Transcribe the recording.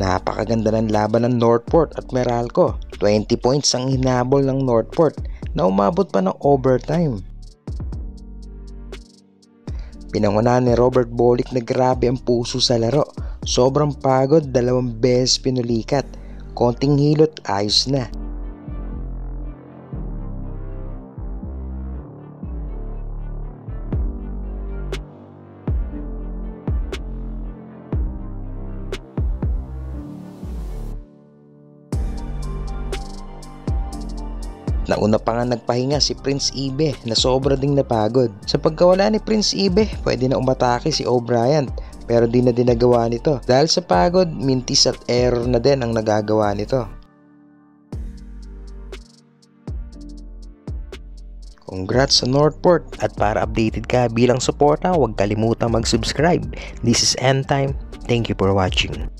Napakaganda ng laban ng Northport at Meralco. 20 points ang hinabol ng Northport na umabot pa ng overtime. Pinangunahan ni Robert Bolick na grabe ang puso sa laro. Sobrang pagod, dalawang beses pinulikat. Konting hilot, ayos na. Nauna pa nga nagpahinga si Prince Ibe na sobra ding napagod. Sa pagkawala ni Prince Ibe, pwede na umatake si O'Brien pero di na dinagawa nito. Dahil sa pagod, mintis at error na din ang nagagawa nito. Congrats sa Northport, at para updated ka bilang suporta, huwag kalimutang mag-subscribe. This is End Time. Thank you for watching.